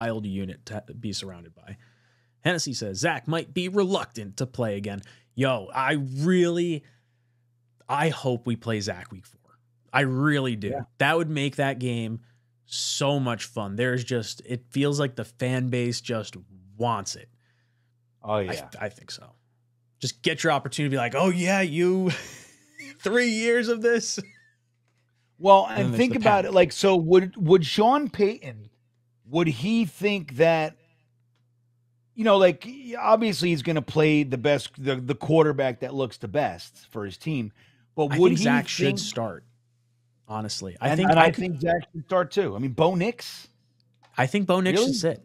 wild unit to be surrounded by. Hennessy says Zach might be reluctant to play again. Yo, I hope we play Zach week 4. I really do. Yeah. That would make that game so much fun. There's just, it feels like the fan base just wants it. Oh yeah. I think so. Just get your opportunity to be like, oh yeah, you 3 years of this. Well, and think about it. Like, so would Sean Payton, would he think that, you know, like obviously he's going to play the best, the quarterback that looks the best for his team, but would he Zach should start? Honestly, I think Zach should start too. I mean, Bo Nix. I think Bo Nix should sit.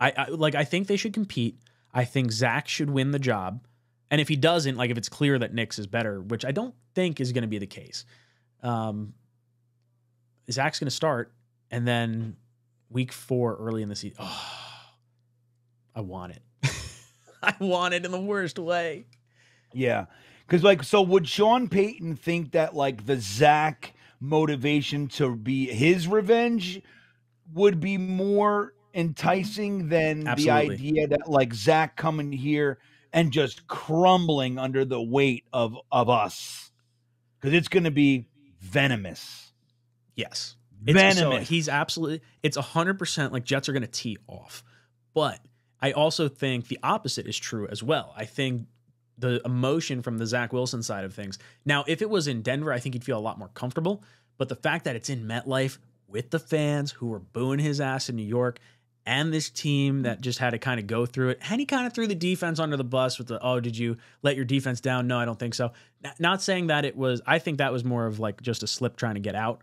I think they should compete. I think Zach should win the job. And if he doesn't, like if it's clear that Nix is better, which I don't think is going to be the case, Zach's going to start, and then week 4 early in the season. Oh, I want it. I want it in the worst way. Yeah. Because like, so would Sean Payton think that like the Zach motivation to be his revenge would be more enticing than Absolutely. The idea that like Zach coming here and just crumbling under the weight of us, because it's going to be venomous. Yes. Venomous. So he's absolutely, it's 100% like Jets are going to tee off, but I also think the opposite is true as well. I think the emotion from the Zach Wilson side of things. Now, if it was in Denver, I think he'd feel a lot more comfortable, but the fact that it's in MetLife with the fans who were booing his ass in New York and this team that just had to kind of go through it, and he kind of threw the defense under the bus with the, oh, did you let your defense down? No, I don't think so. Not saying that it was, I think that was more of like just a slip trying to get out,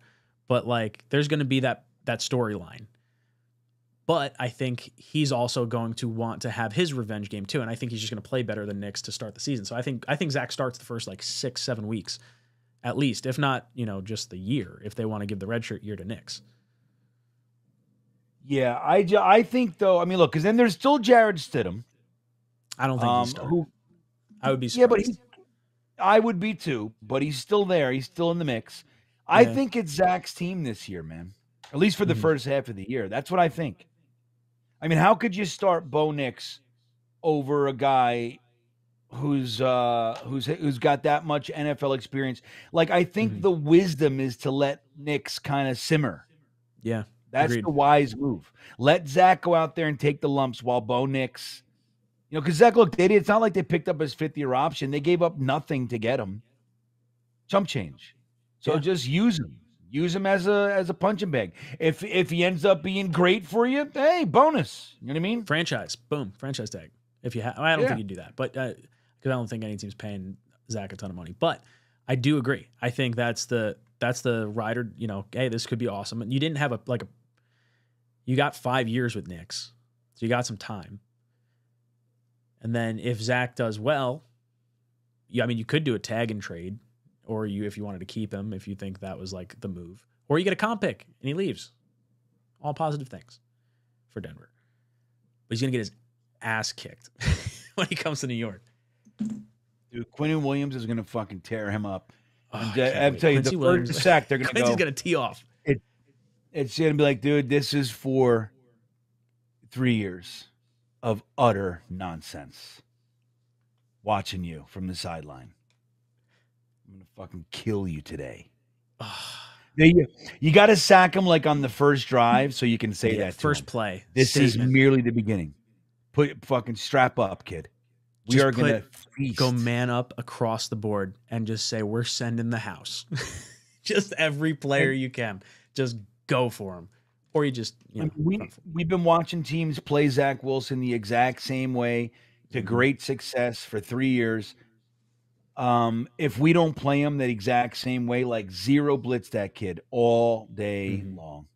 but like there's going to be that storyline. But I think he's also going to want to have his revenge game too. And I think he's just going to play better than Nix to start the season. So I think Zach starts the first like 6-7 weeks at least, if not, you know, just the year, if they want to give the redshirt year to Nix. Yeah. I think though, I mean, look, cause then there's still Jared Stidham. I don't think he's starting. I would be surprised. Yeah, but I would be too, but he's still there. He's still in the mix. Yeah. I think it's Zach's team this year, man. At least for the first half of the year. That's what I think. I mean, how could you start Bo Nix over a guy who's got that much NFL experience? Like, I think the wisdom is to let Nix kind of simmer. Yeah, that's agreed. The wise move. Let Zach go out there and take the lumps while Bo Nix, you know, because Zach, look, it's not like they picked up his fifth-year option. They gave up nothing to get him. Chump change. So just use him. Use him as a punching bag. If he ends up being great for you, hey, bonus. You know what I mean? Franchise, boom, franchise tag. If you have, I don't think you do that, but because I don't think any team's paying Zach a ton of money. But I do agree. I think that's the rider. You know, hey, this could be awesome. And you didn't have you got 5 years with Nix, so you got some time. And then if Zach does well, you could do a tag and trade. Or if you wanted to keep him, if you think that was like the move, or you get a comp pick and he leaves, all positive things for Denver. But he's gonna get his ass kicked when he comes to New York. Dude, Quinn Williams is gonna fucking tear him up. Oh, I'm telling you, the first sack they're gonna go. Quincy's gonna tee off. It's gonna be like, dude, this is for 3 years of utter nonsense. Watching you from the sideline. I'm going to fucking kill you today. You got to sack him like on the first drive so you can say that first play. This statement is merely the beginning. Fucking strap up, kid. We are going to go man up across the board and just say, we're sending the house. Just every player you can. Just go for him. Or you just, we've been watching teams play Zach Wilson the exact same way to great success for 3 years. If we don't play him that exact same way, like zero blitz that kid all day long.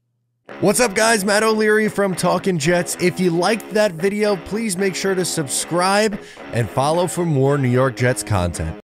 What's up, guys? Matt O'Leary from Talkin' Jets. If you liked that video, please make sure to subscribe and follow for more New York Jets content.